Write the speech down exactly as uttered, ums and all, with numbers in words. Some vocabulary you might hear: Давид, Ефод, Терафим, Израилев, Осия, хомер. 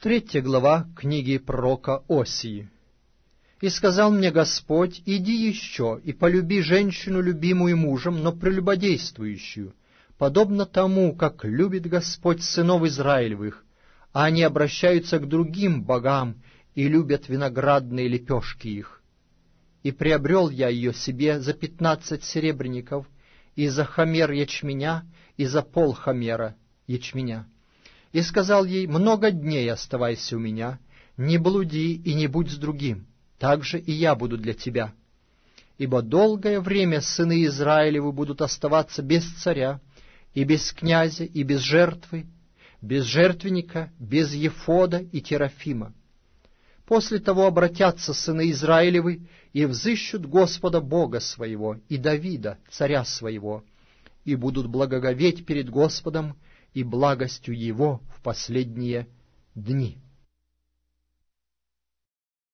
Третья глава книги пророка Осии. «И сказал мне Господь, иди еще, и полюби женщину, любимую мужем, но прелюбодействующую, подобно тому, как любит Господь сынов Израилевых, а они обращаются к другим богам и любят виноградные лепешки их. И приобрел я ее себе за пятнадцать серебряников, и за хомер ячменя, и за пол хомера ячменя. И сказал ей, много дней оставайся у меня, не блуди и не будь с другим, так же и я буду для тебя. Ибо долгое время сыны Израилевы будут оставаться без царя, и без князя, и без жертвы, без жертвенника, без Ефода и Терафима. После того обратятся сыны Израилевы и взыщут Господа Бога своего и Давида, царя своего, и будут благоговеть перед Господом и благостью Его в последние дни».